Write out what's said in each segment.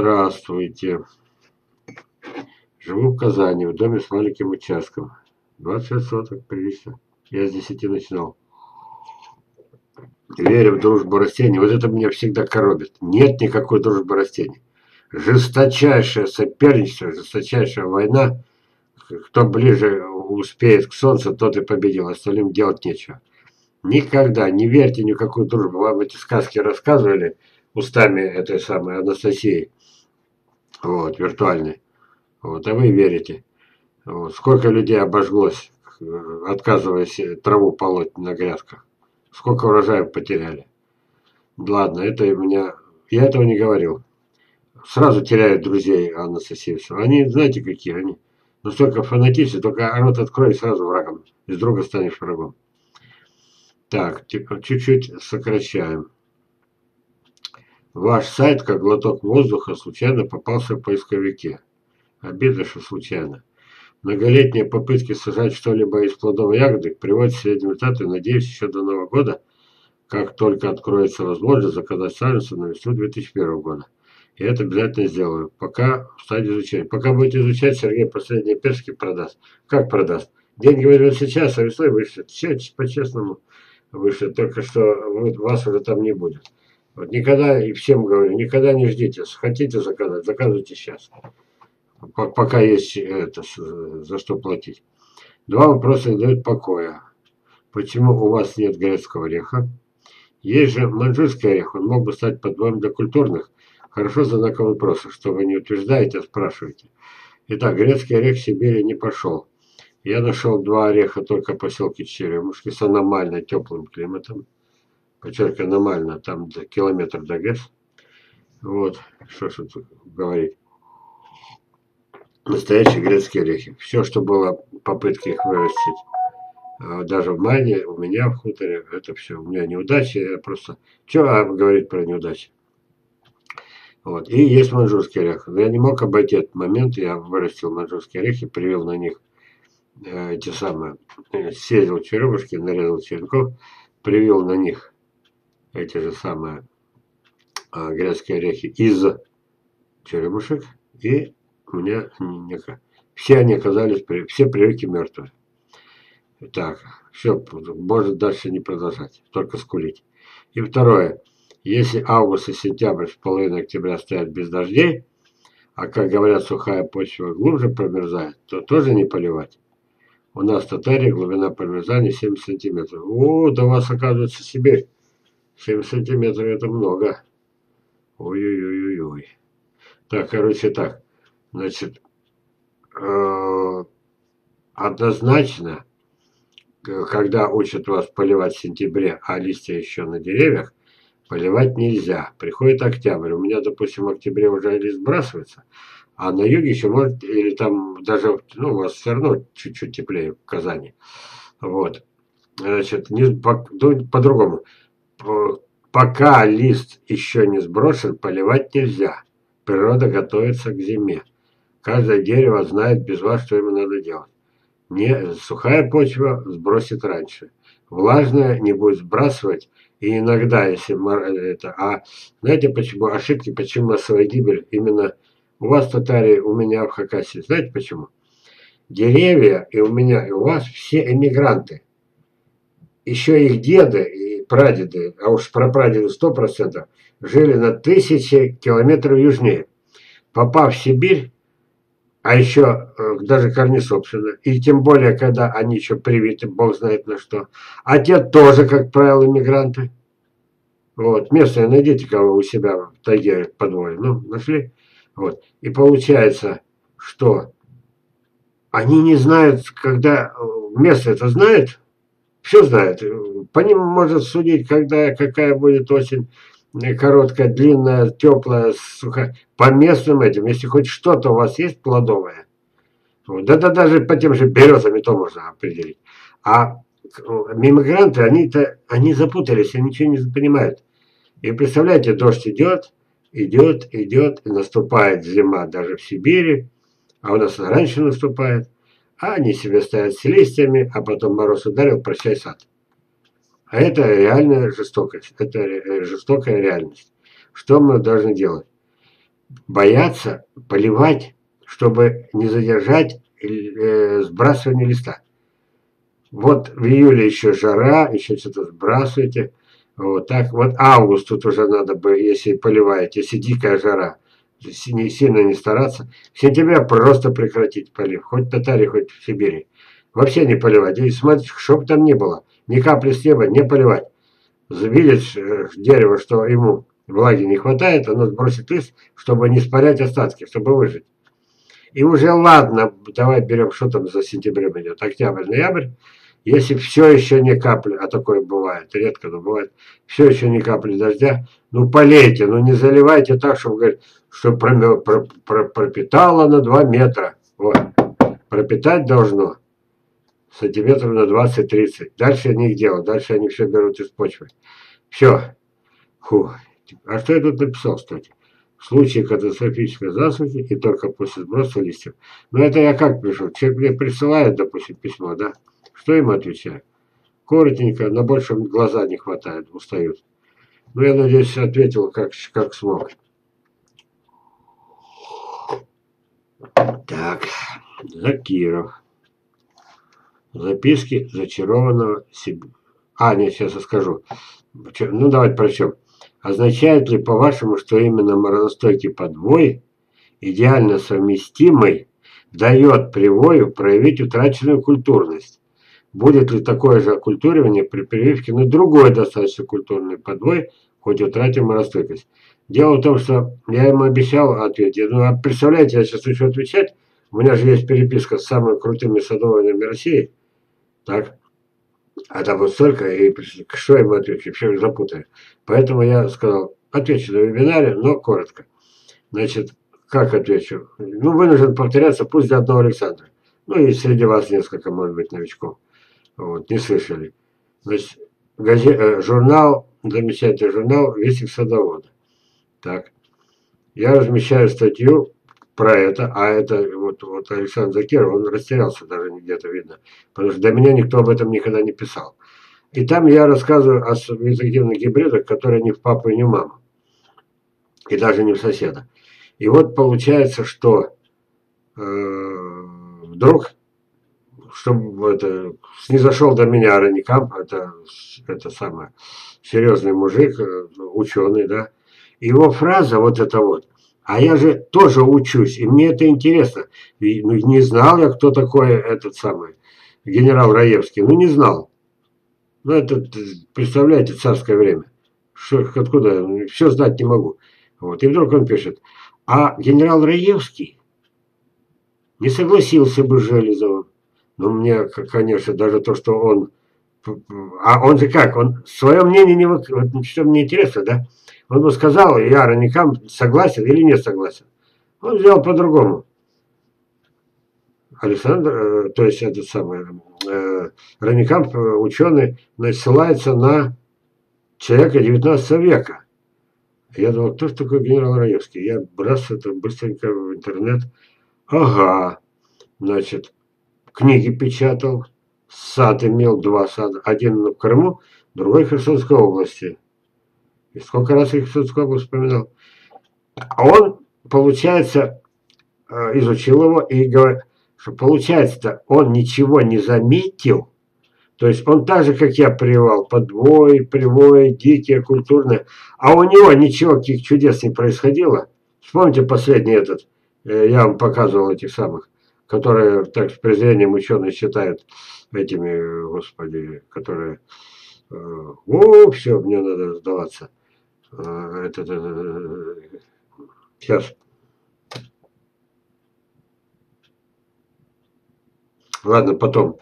Здравствуйте. Живу в Казани, в доме с маленьким участком. 20 соток, прилично. Я с 10 начинал. Верю в дружбу растений. Вот это меня всегда коробит. Нет никакой дружбы растений. Жесточайшее соперничество, жесточайшая война. Кто ближе успеет к солнцу, тот и победил. Остальным делать нечего. Никогда не верьте ни в какую дружбу. Вам эти сказки рассказывали устами этой самой Анастасии. Вот, виртуальной. Вот, а вы верите. Вот, сколько людей обожглось, отказываясь траву полоть на грядках. Сколько урожаев потеряли. Ладно, это у меня... Я этого не говорил. Сразу теряют друзей Анна Сосевцева. Они, знаете, какие они? Настолько фанатичны, только рот открой, сразу врагом. Из друга станешь врагом. Так, чуть-чуть сокращаем. Ваш сайт, как глоток воздуха, случайно попался в поисковике. Обидно, что случайно. Многолетние попытки сажать что-либо из плодов ягоды приводят к среднему результату. Надеюсь, еще до Нового года, как только откроется возможность, заказать саженцы на весну 2001 года. И это обязательно сделаю. Пока в стадии изучения. Пока будете изучать, Сергей последние персики продаст. Как продаст? Деньги возьмет сейчас, а весной вышлет. Все по-честному вышлет. Только что вас уже там не будет. Вот никогда, и всем говорю, никогда не ждите. Хотите заказать, заказывайте сейчас. Пока есть это, за что платить. Два вопроса не дают покоя. Почему у вас нет грецкого ореха? Есть же маньчжурский орех. Он мог бы стать подвалом для культурных. Хорошо, знаковый вопрос. Что вы не утверждаете, а спрашиваете. Итак, грецкий орех в Сибири не пошел. Я нашел два ореха только в поселке Черемушки с аномально теплым климатом. Подчеркиваю, аномально. Там километр до ГЭС. Вот. Что ж тут говорить. Настоящие грецкие орехи. Все, что было попытки их вырастить, даже в Майне, у меня в хуторе, это все. У меня неудачи, я просто... Чего говорить про неудачи? Вот. И есть маньчжурский орех. Но я не мог обойти этот момент, я вырастил маньчжурские орехи, привел на них эти самые... Съездил черемушки, нарезал черенков, привел на них эти же самые грецкие орехи из черемушек и... У меня все они оказались, все привыки мертвы. Так, все, можно дальше не продолжать, только скулить. И второе, если август и сентябрь с половиной октября стоят без дождей, а как говорят, сухая почва глубже промерзает, то тоже не поливать. У нас в Татарии глубина промерзания 70 сантиметров. О, да у вас оказывается Сибирь. 70 сантиметров это много. Ой-ой-ой-ой-ой. Так, короче, так. Значит, однозначно, когда учат вас поливать в сентябре, а листья еще на деревьях, поливать нельзя. Приходит октябрь. У меня, допустим, в октябре уже лист сбрасывается, а на юге еще может, или там даже, ну, у вас все равно чуть-чуть теплее в Казани. Вот. Значит, по-другому. Пока лист еще не сброшен, поливать нельзя. Природа готовится к зиме. Каждое дерево знает без вас, что ему надо делать. Сухая почва сбросит раньше. Влажная не будет сбрасывать. И иногда, если... знаете почему? Ошибки, почему массовая гибель именно у вас в Татарии, у меня в Хакасии. Знаете почему? Деревья и у меня, и у вас все эмигранты. Еще их деды и прадеды, а уж прапрадеды 100%, жили на 1000 километров южнее. Попав в Сибирь, а еще даже корни собственно, и тем более, когда они еще привиты, бог знает на что. А те тоже, как правило, иммигранты. Вот, местные, найдите кого у себя в тайге подвое. Ну, нашли. Вот. И получается, что они не знают, когда местные это знают, все знают. По ним можно судить, когда, какая будет осень. Короткая, длинная, теплая, сухая. По местным этим, если хоть что-то у вас есть плодовое, вот, да даже по тем же березам и то можно определить. А мигранты, они запутались, они ничего не понимают. И представляете, дождь идет, идет, идет, и наступает зима даже в Сибири, а у нас она раньше наступает, а они себе стоят с листьями, а потом мороз ударил, прощай сад. А это реальная жестокость, это жестокая реальность. Что мы должны делать? боятся поливать, чтобы не задержать сбрасывание листа. Вот в июле еще жара, еще что-то сбрасываете. Вот так вот август тут уже надо бы, если поливать, если дикая жара, сильно не стараться. В сентябре просто прекратить полив, хоть в Татарии, хоть в Сибири. Вообще не поливать. И смотрите, что бы там ни было, ни капли с неба не поливать. Видишь дерево, что ему влаги не хватает, оно сбросит лист, чтобы не спарять остатки, чтобы выжить. И уже ладно, давай берем, что там за сентябрем идет, октябрь, ноябрь. Если все еще не капли, а такое бывает, редко, но бывает, все еще не капли дождя, ну полейте, ну не заливайте так, чтобы, говорит, что пропитало на 2 метра. Вот. Пропитать должно сантиметров на 20-30. Дальше они их делают, дальше они все берут из почвы. Все. Фу. А что я тут написал, кстати? В случае катастрофической засухи и только после сброса листьев. Но это я как пишу? Человек мне присылает, допустим, письмо, да? Что им отвечаю? Коротенько, на большем глаза не хватает, устают. Ну, я надеюсь, ответил как смог. Так, Закиров. Записки зачарованного Сибири. А, нет, сейчас я скажу. Ну, давайте прочтем. Означает ли, по-вашему, что именно морозостойкий подвой, идеально совместимый, дает привою проявить утраченную культурность? Будет ли такое же окультуривание при прививке на другой достаточно культурный подвой, хоть утратим морозостойкость? Дело в том, что я им обещал ответить. Ну, а представляете, я сейчас хочу отвечать. У меня же есть переписка с самыми крутыми садоводами России. Так. А там вот столько, и что я ему отвечу, все запутаю. Поэтому я сказал, отвечу на вебинаре, но коротко. Значит, как отвечу? Ну, вынужден повторяться, пусть для одного Александра. Ну, и среди вас несколько, может быть, новичков. Вот, не слышали. Значит, журнал, замечательный журнал «Вестник садовода». Так, я размещаю статью про это, а это вот Александр Закиров, он растерялся даже где-то, видно, потому что до меня никто об этом никогда не писал. И там я рассказываю о вегетативных гибридах, которые не в папу и не в маму, и даже не в соседа. И вот получается, что вдруг, чтобы это, снизошел до меня Араникамп, это самое, серьезный мужик, ученый, да, его фраза вот эта вот: а я же тоже учусь, и мне это интересно. И, ну, не знал я, кто такой этот самый генерал Раевский. Ну, не знал. Ну, это, представляете, царское время. Откуда? Все знать не могу. Вот. И вдруг он пишет: а генерал Раевский не согласился бы с Железовым. Ну, мне, конечно, даже то, что он... А он же как? Он свое мнение не выкладывает. Что мне интересно, да? Он бы сказал, я Раникам согласен или не согласен. Он взял по-другому. Александр, то есть этот самый Раникам, ученый, ссылается на человека 19 века. Я думал, кто же такой генерал Раевский? Я бросил это быстренько в интернет. Ага, значит, книги печатал, сад имел, 2 сада. Один в Крыму, другой в Херсонской области. И сколько раз я Херсонскую область вспоминал. А он, получается, изучил его и говорит, что получается-то он ничего не заметил. То есть он так же, как я, прививал подвой, привой, дикие, культурные. А у него ничего, каких чудес не происходило. Вспомните последний этот, я вам показывал этих самых, которые так с презрением ученые считают этими, господи, которые... О, все, мне надо сдаваться. Сейчас. Ладно, потом.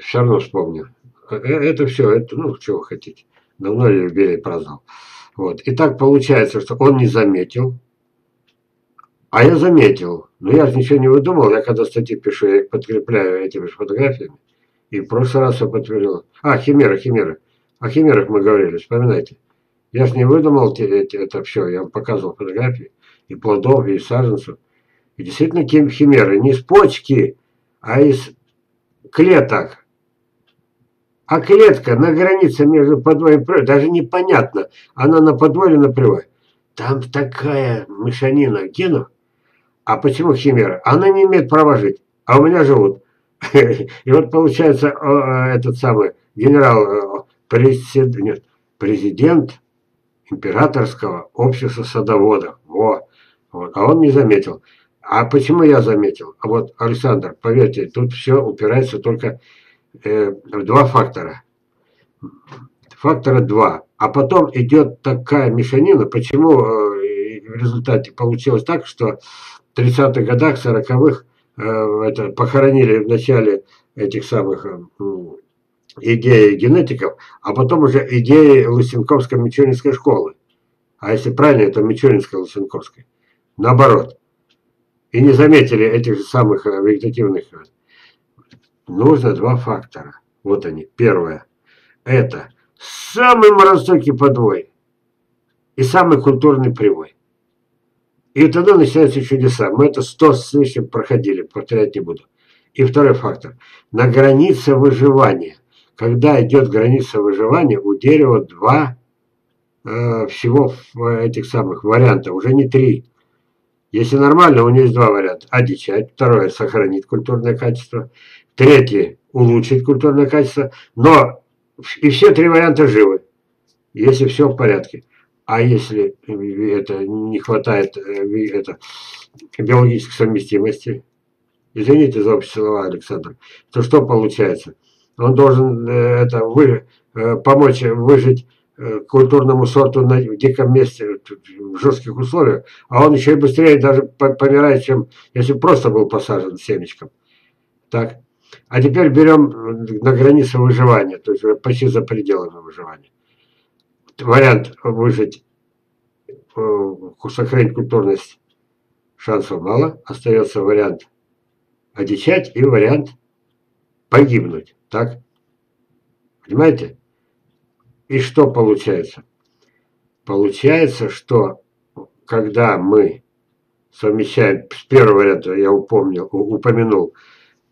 Все равно вспомню. Это все, это, ну, чего вы хотите. Давно я юбилей праздновал. Вот. И так получается, что он не заметил. А я заметил. Но я же ничего не выдумал. Я когда статьи пишу, я их подкрепляю этими же фотографиями. И в прошлый раз я подтвердил. А, химеры. О химерах мы говорили, вспоминайте. Я же не выдумал это все. Я вам показывал фотографии и плодов, и саженцев. И действительно химеры. Не из почки, а из клеток. А клетка на границе между подвоем и привой, даже непонятно, она на подвое или на привой. Там такая мешанина генов. А почему химера? Она не имеет права жить. А у меня живут. И вот получается этот самый генерал, президент императорского общества садоводов. Во. Вот. А он не заметил. А почему я заметил? А вот, Александр, поверьте, тут все упирается только в два фактора. Фактора два. А потом идет такая мешанина, почему в результате получилось так, что в 30-х годах, 40-х похоронили в начале этих самых идей генетиков, а потом уже идеи Лысенковско-Мичуринской школы. А если правильно, это Мичуринско-Лысенковской. Наоборот. И не заметили этих же самых вегетативных. Нужно два фактора. Вот они. Первое. Это самый морозокий подвой и самый культурный привой. И тогда начинаются чудеса. Мы это 100 с лишним проходили, повторять не буду. И второй фактор. На границе выживания. Когда идет граница выживания, у дерева два всего этих самых варианта, уже не три. Если нормально, у нее есть два варианта. Одичать. Второе, сохранить культурное качество. Третье, улучшить культурное качество. Но и все три варианта живы, если все в порядке. А если это не хватает биологической совместимости, извините за общие слова, Александр, то что получается? Он должен помочь выжить культурному сорту в диком месте, в жестких условиях, а он еще и быстрее даже помирает, чем если просто был посажен семечком. Так. А теперь берем на границе выживания, то есть почти за пределами выживания. Вариант выжить, сохранить культурность, шансов мало. Остается вариант одичать и вариант погибнуть. Так? Понимаете? И что получается? Получается, что когда мы совмещаем, с первого варианта я упомянул,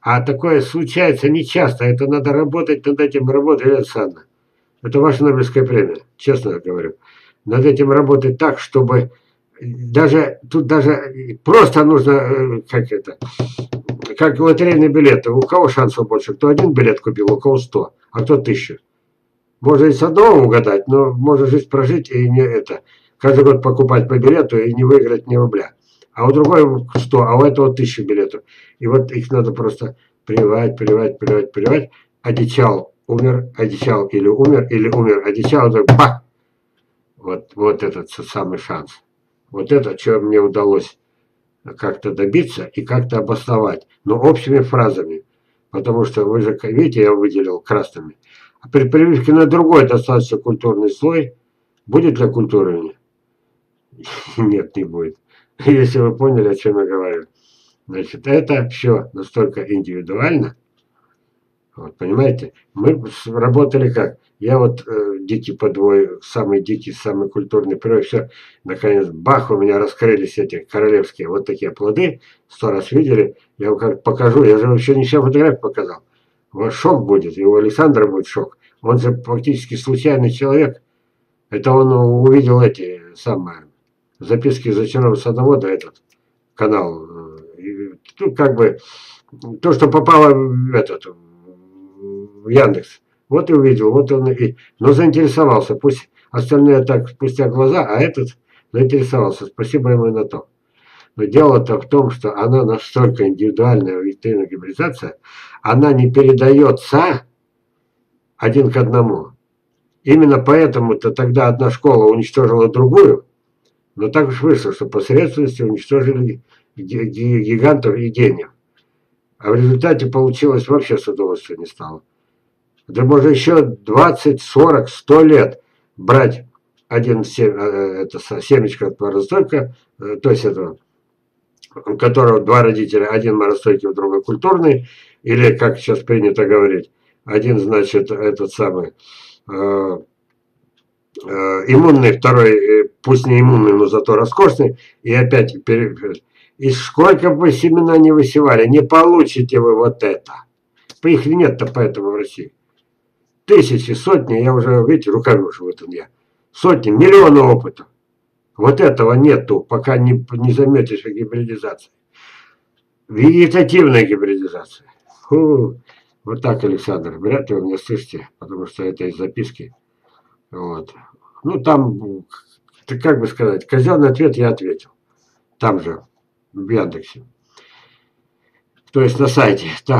а такое случается нечасто, это надо работать, над этим работать, Александр. Это ваша Нобелевская премия, честно говорю. Над этим работать так, чтобы даже просто нужно, как лотерейные билеты. У кого шансов больше? Кто один билет купил, у кого 100, а кто 1000. Можно и с одного угадать, но можно жизнь прожить и не это. Каждый год покупать по билету и не выиграть ни рубля. А у другого 100, а у этого 1000 билетов. И вот их надо просто прививать. Одичал, умер, одичал или умер, одичал, так бах! Вот этот самый шанс. Вот это, что мне удалось как-то добиться и как-то обосновать. Но общими фразами. Потому что вы же, видите, я выделил красными. А при прививке на другой достаточно культурный слой, будет ли культурный? Нет, не будет. Если вы поняли, о чем я говорю. Значит, это все настолько индивидуально. Вот, понимаете? Мы работали как? Я вот дикий подвой, самый дикий, самый культурный привой. Все, наконец, бах, у меня раскрылись эти королевские вот такие плоды. 100 раз видели. Я вам как покажу. Я же вообще не все фотографии показал. У вас шок будет. И у Александра будет шок. Он же фактически случайный человек. Это он увидел эти самые... записки Закирова садовода, этот канал, ну, как бы, то, что попало в Яндекс, вот и увидел, вот он, но заинтересовался, пусть остальные так спустя глаза, а этот заинтересовался, спасибо ему и на то. Но дело-то в том, что она настолько индивидуальная вегетативная гибридизация, она не передается один к одному. Именно поэтому-то тогда одна школа уничтожила другую. Но так уж вышло, что посредственности уничтожили гигантов и гениев. А в результате получилось вообще садоводство не стало. Да можно еще 20, 40, 100 лет брать один семечко от морозостойка, то есть этого, у которого два родителя, один морозостойкий, другой культурный, или, как сейчас принято говорить, один, значит, этот самый... иммунный, второй, пусть не иммунный, но зато роскошный, и опять, и сколько бы семена не высевали, не получите вы вот это. Их нет-то поэтому в России. Тысячи, сотни, я уже, видите, руками живу, там я. Сотни, миллионы опытов. Вот этого нету, пока не заметишь о гибридизации. Вегетативная гибридизация. Фу. Вот так, Александр, вряд ли вы меня слышите, потому что это из записки. Вот. Ну, там, как бы сказать, казенный ответ я ответил. Там же, в Яндексе. То есть на сайте. Так.